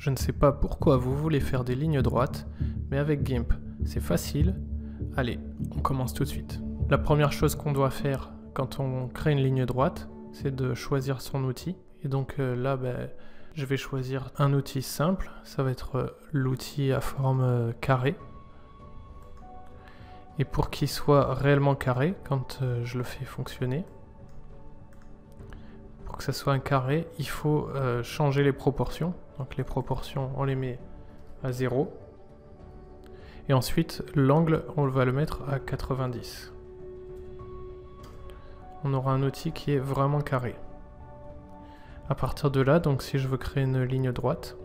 Je ne sais pas pourquoi vous voulez faire des lignes droites, mais avec GIMP, c'est facile. Allez, on commence tout de suite. La première chose qu'on doit faire quand on crée une ligne droite, c'est de choisir son outil. Et donc là, je vais choisir un outil simple, ça va être l'outil à forme carré. Et pour qu'il soit réellement carré, quand je le fais fonctionner, pour que ça soit un carré, il faut changer les proportions. Donc les proportions, on les met à 0. Et ensuite, l'angle, on va le mettre à 90. On aura un outil qui est vraiment carré. À partir de là, donc si je veux créer une ligne droite,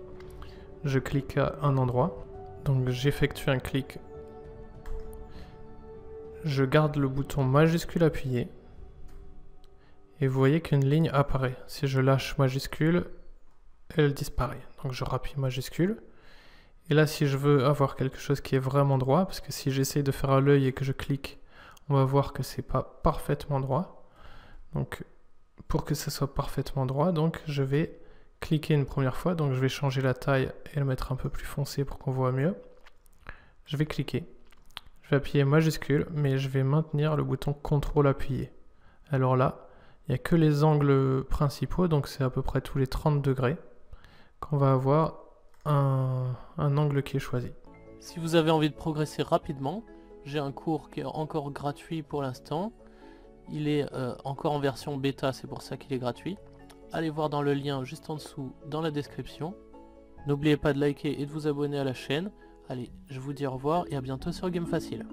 je clique à un endroit. Donc j'effectue un clic. Je garde le bouton majuscule appuyé et vous voyez qu'une ligne apparaît. Si je lâche majuscule, elle disparaît. Donc je rappuie majuscule. Et là, si je veux avoir quelque chose qui est vraiment droit, parce que si j'essaye de faire à l'œil et que je clique, on va voir que c'est pas parfaitement droit. Donc pour que ça soit parfaitement droit, donc je vais cliquer une première fois. Donc je vais changer la taille et le mettre un peu plus foncé pour qu'on voit mieux. Je vais cliquer. Je vais appuyer majuscule, mais je vais maintenir le bouton CTRL appuyé. Alors là, il n'y a que les angles principaux, donc c'est à peu près tous les 30 degrés qu'on va avoir un angle qui est choisi. Si vous avez envie de progresser rapidement, j'ai un cours qui est encore gratuit pour l'instant. Il est encore en version bêta, c'est pour ça qu'il est gratuit. Allez voir dans le lien juste en dessous dans la description. N'oubliez pas de liker et de vous abonner à la chaîne. Allez, je vous dis au revoir et à bientôt sur Gimp Facile.